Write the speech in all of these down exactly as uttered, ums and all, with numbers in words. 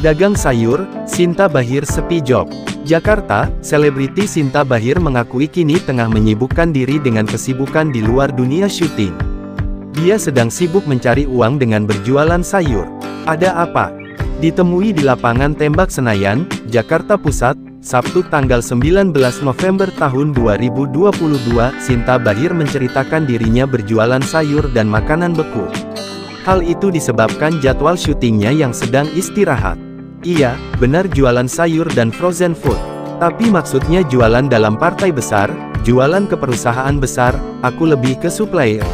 Dagang sayur, Shinta Bachir sepi job. Jakarta, selebriti Shinta Bachir mengakui kini tengah menyibukkan diri dengan kesibukan di luar dunia syuting. Dia sedang sibuk mencari uang dengan berjualan sayur. Ada apa? Ditemui di Lapangan Tembak Senayan, Jakarta Pusat, Sabtu tanggal sembilan belas November tahun dua ribu dua puluh dua, Shinta Bachir menceritakan dirinya berjualan sayur dan makanan beku. Hal itu disebabkan jadwal syutingnya yang sedang istirahat. Iya, benar jualan sayur dan frozen food. Tapi maksudnya jualan dalam partai besar, jualan ke perusahaan besar, aku lebih ke supplier.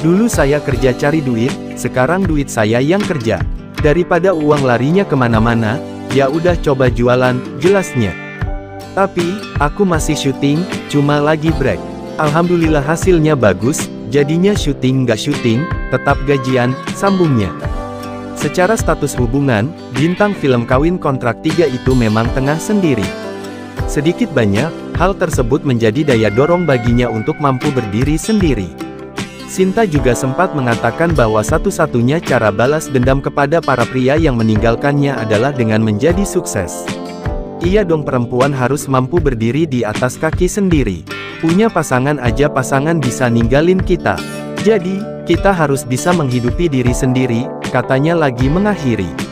Dulu saya kerja cari duit, sekarang duit saya yang kerja. Daripada uang larinya kemana-mana, ya udah coba jualan, jelasnya. Tapi, aku masih syuting, cuma lagi break. Alhamdulillah hasilnya bagus, jadinya syuting nggak syuting, tetap gajian, sambungnya. Secara status hubungan, bintang film Kawin Kontrak tiga itu memang tengah sendiri. Sedikit banyak, hal tersebut menjadi daya dorong baginya untuk mampu berdiri sendiri. Shinta juga sempat mengatakan bahwa satu-satunya cara balas dendam kepada para pria yang meninggalkannya adalah dengan menjadi sukses. Iya dong, perempuan harus mampu berdiri di atas kaki sendiri. Punya pasangan aja pasangan bisa ninggalin kita. Jadi, kita harus bisa menghidupi diri sendiri, katanya lagi mengakhiri.